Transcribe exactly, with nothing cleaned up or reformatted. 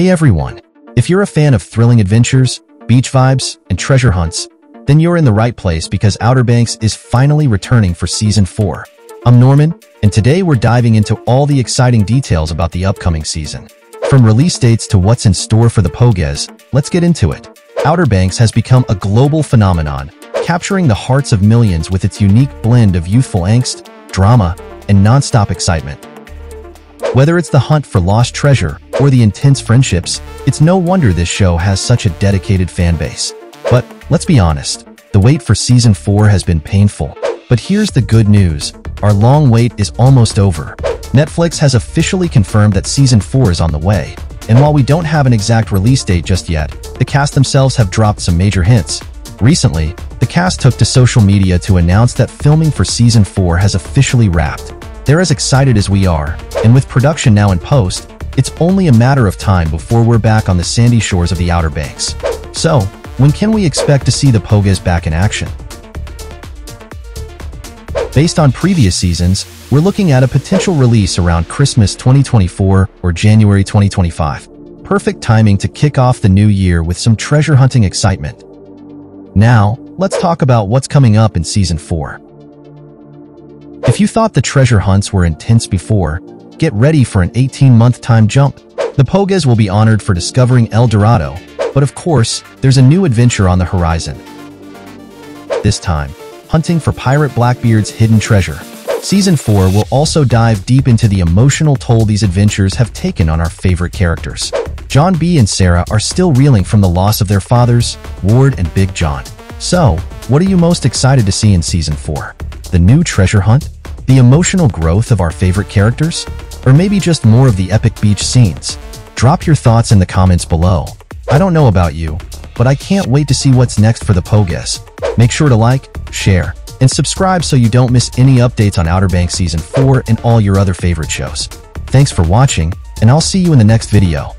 Hey everyone! If you're a fan of thrilling adventures, beach vibes, and treasure hunts, then you're in the right place because Outer Banks is finally returning for Season four. I'm Norman, and today we're diving into all the exciting details about the upcoming season. From release dates to what's in store for the Pogues, let's get into it. Outer Banks has become a global phenomenon, capturing the hearts of millions with its unique blend of youthful angst, drama, and non-stop excitement. Whether it's the hunt for lost treasure or the intense friendships, it's no wonder this show has such a dedicated fan base. But let's be honest, the wait for Season four has been painful. But here's the good news, our long wait is almost over. Netflix has officially confirmed that Season four is on the way, and while we don't have an exact release date just yet, the cast themselves have dropped some major hints. Recently, the cast took to social media to announce that filming for Season four has officially wrapped. They're as excited as we are, and with production now in post, it's only a matter of time before we're back on the sandy shores of the Outer Banks. So, when can we expect to see the Pogues back in action? Based on previous seasons, we're looking at a potential release around Christmas twenty twenty-four or January twenty twenty-five. Perfect timing to kick off the new year with some treasure hunting excitement. Now, let's talk about what's coming up in Season four. If you thought the treasure hunts were intense before, get ready for an eighteen-month time jump. The Pogues will be honored for discovering El Dorado, but of course, there's a new adventure on the horizon. This time, hunting for Pirate Blackbeard's hidden treasure. Season four will also dive deep into the emotional toll these adventures have taken on our favorite characters. John B. and Sarah are still reeling from the loss of their fathers, Ward and Big John. So, what are you most excited to see in Season four? The new treasure hunt? The emotional growth of our favorite characters? Or maybe just more of the epic beach scenes? Drop your thoughts in the comments below. I don't know about you, but I can't wait to see what's next for the Pogues. Make sure to like, share, and subscribe so you don't miss any updates on Outer Banks Season four and all your other favorite shows. Thanks for watching, and I'll see you in the next video.